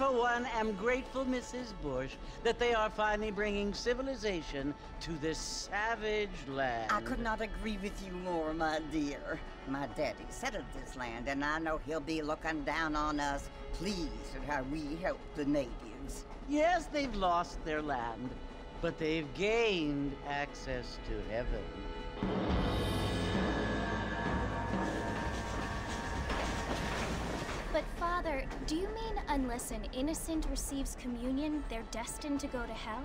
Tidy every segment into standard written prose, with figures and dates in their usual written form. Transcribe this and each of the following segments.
for one, am grateful, Mrs. Bush, that they are finally bringing civilization to this savage land. I could not agree with you more, my dear. My daddy settled this land, and I know he'll be looking down on us, pleased at how we help the natives. Yes, they've lost their land, but they've gained access to heaven. But, Father, do you mean unless an innocent receives communion, they're destined to go to hell?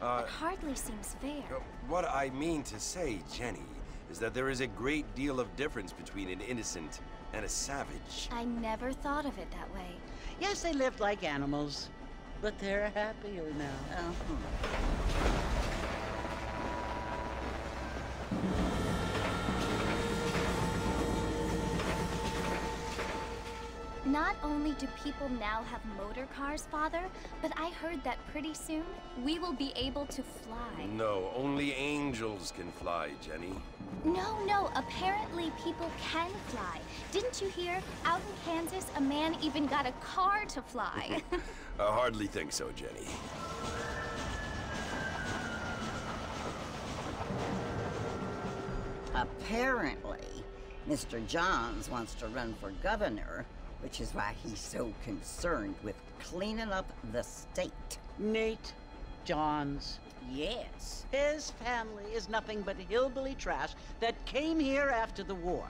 That hardly seems fair. What I mean to say, Jenny, is that there is a great deal of difference between an innocent and a savage. I never thought of it that way. Yes, they lived like animals, but they're happier now. Not only do people now have motor cars, Father, but I heard that pretty soon we will be able to fly. No, only angels can fly, Jenny. No, apparently people can fly. Didn't you hear? Out in Kansas, a man even got a car to fly. I hardly think so, Jenny. Apparently, Mr. Johns wants to run for governor, which is why he's so concerned with cleaning up the state. Nate Johns. Yes. His family is nothing but hillbilly trash that came here after the war.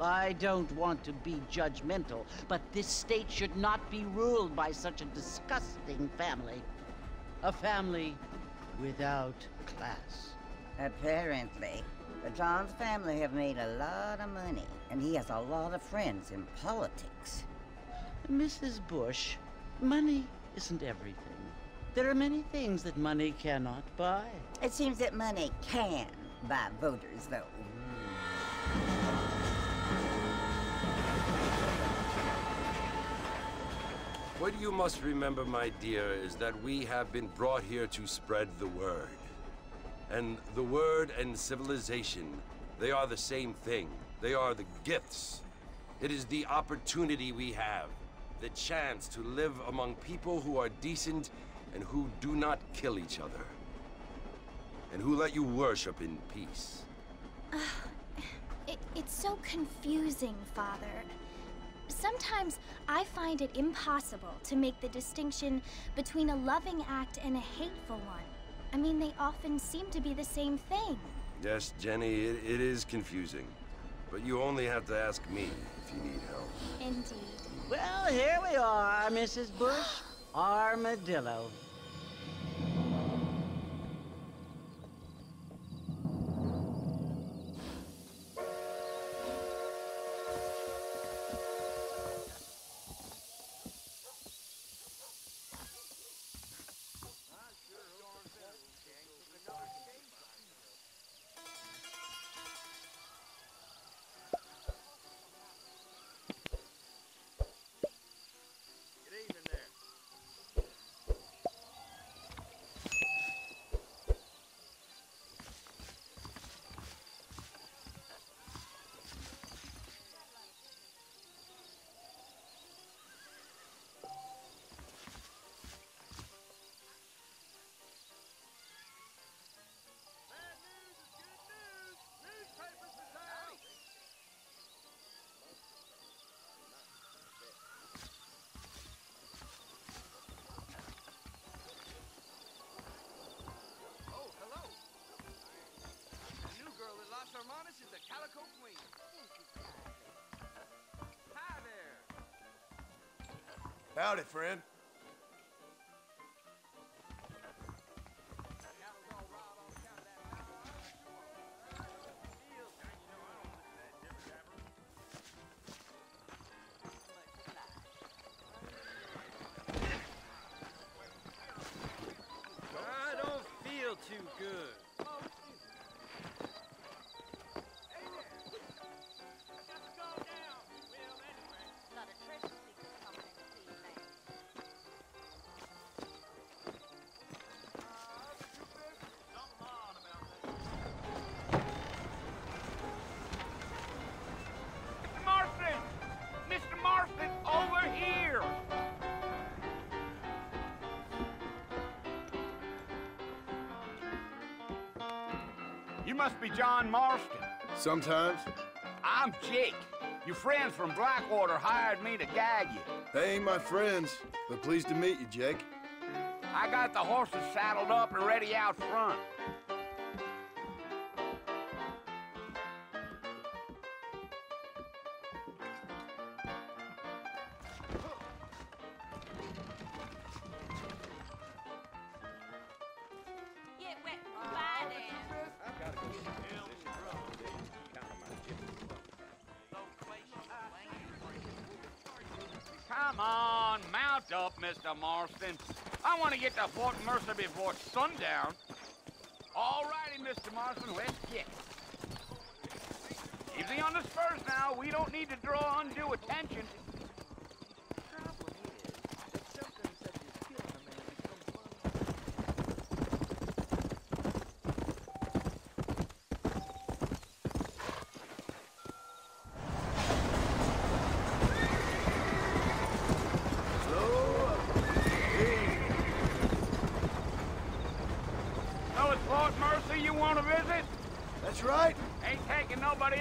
I don't want to be judgmental, but this state should not be ruled by such a disgusting family. A family without class. Apparently. The Johns family have made a lot of money, and he has a lot of friends in politics. Mrs. Bush, money isn't everything. There are many things that money cannot buy. It seems that money can buy voters, though. What you must remember, my dear, is that we have been brought here to spread the word. And the word and civilization, they are the same thing. They are the gifts. It is the opportunity we have, the chance to live among people who are decent and who do not kill each other, and who let you worship in peace. It's so confusing, Father. Sometimes I find it impossible to make the distinction between a loving act and a hateful one. I mean, they often seem to be the same thing. Yes, Jenny, it is confusing. But you only have to ask me if you need help. Indeed. Well, here we are, Mrs. Bush. Armadillo. Howdy, friend. I don't feel too good. You must be John Marston. Sometimes. I'm Jake. Your friends from Blackwater hired me to gag you. They ain't my friends. But pleased to meet you, Jake. I got the horses saddled up and ready out front. Come on, mount up, Mr. Marston. I want to get to Fort Mercer before sundown. All righty, Mr. Marston, let's get it. Easy on the spurs now. We don't need to draw undue attention.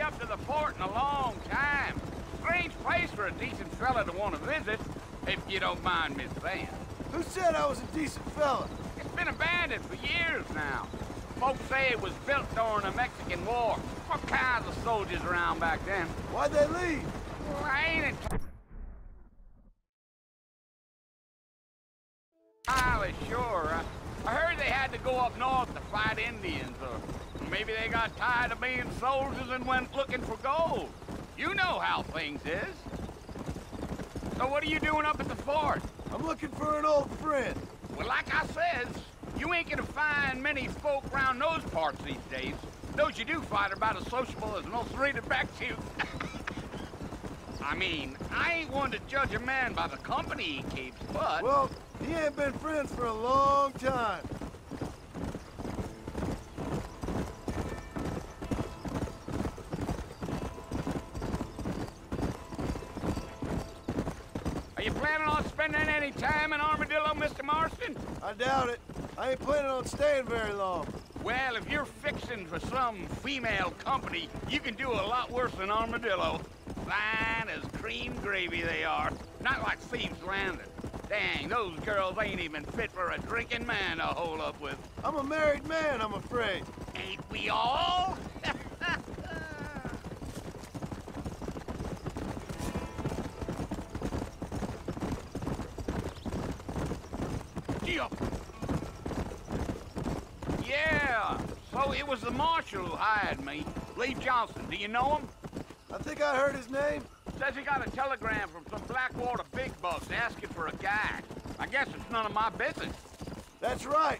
Up to the fort in a long time. Strange place for a decent fella to want to visit, if you don't mind, Miss Van. Who said I was a decent fella? It's been abandoned for years now. Folks say it was built during the Mexican War. All kinds of soldiers around back then. Why'd they leave? Well, I ain't entirely sure. I heard they had to go up north to fight Indians, or maybe they got tired of being soldiers and went looking for gold. You know how things is. So what are you doing up at the fort? I'm looking for an old friend. Well, like I says, you ain't gonna find many folk round those parts these days. Those you do find are about as sociable as an old three to back to you. I mean, I ain't one to judge a man by the company he keeps, but... Well, he ain't been friends for a long time. Spending any time in Armadillo, Mr. Marston? I doubt it. I ain't planning on staying very long. Well, if you're fixing for some female company, you can do a lot worse than Armadillo. Fine as cream gravy they are. Not like Thieves Landing. Dang, those girls ain't even fit for a drinking man to hole up with. I'm a married man, I'm afraid. Ain't we all? Yeah, so it was the marshal who hired me, Lee Johnson. Do you know him? I think I heard his name. Says he got a telegram from some Blackwater big bucks asking for a guy. I guess it's none of my business. That's right.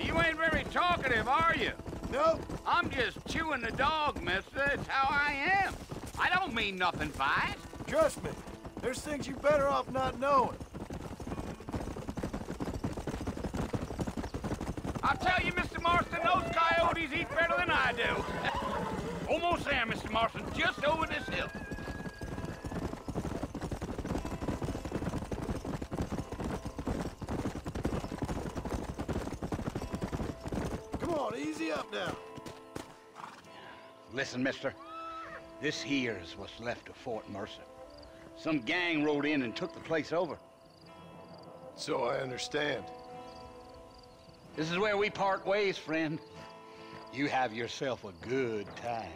You ain't very talkative, are you? Nope. I'm just chewing the dog, mister. It's how I am. I don't mean nothing by it. Trust me, there's things you're better off not knowing. I'll tell you, Mr. Marston, those coyotes eat better than I do. Almost there, Mr. Marston, just over this hill. Come on, easy up now. Listen, mister. This here is what's left of Fort Mercer. Some gang rode in and took the place over. So I understand. This is where we part ways, friend. You have yourself a good time.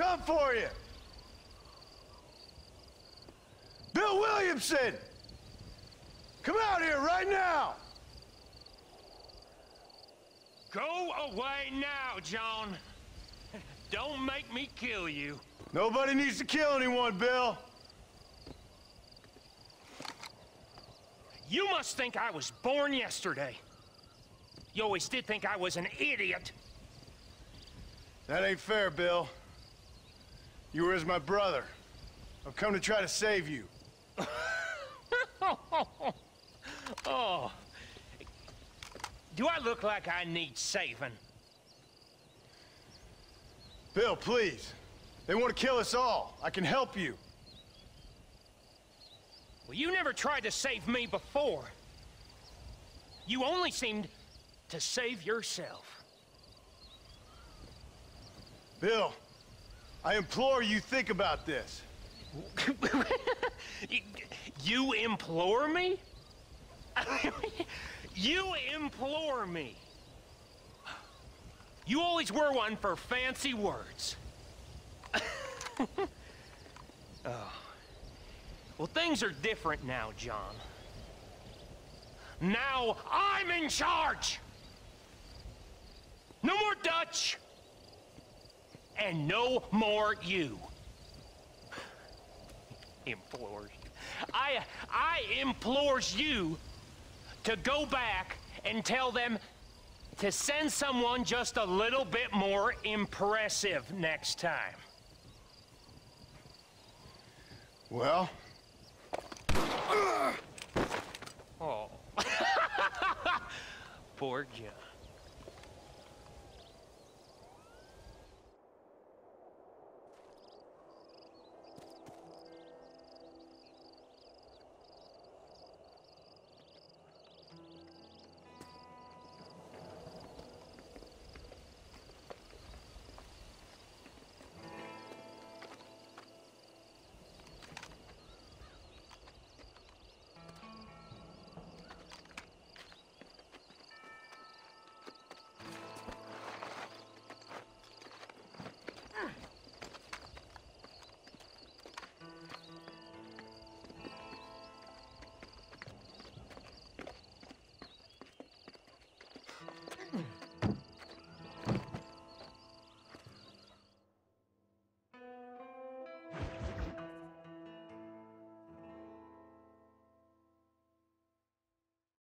come for you. Bill Williamson! Come out here right now! Go away now, John. Don't make me kill you. Nobody needs to kill anyone, Bill. You must think I was born yesterday. You always did think I was an idiot. That ain't fair, Bill. You were as my brother. I've come to try to save you. Oh. Do I look like I need saving? Bill, please. They want to kill us all. I can help you. Well, you never tried to save me before. You only seemed to save yourself. Bill, I implore you, think about this. You implore me? You implore me. You always were one for fancy words. Oh. Well, things are different now, John. Now I'm in charge. No more Dutch. And no more you. Implores. I implores you to go back and tell them to send someone just a little bit more impressive next time. Well. Oh. Poor John.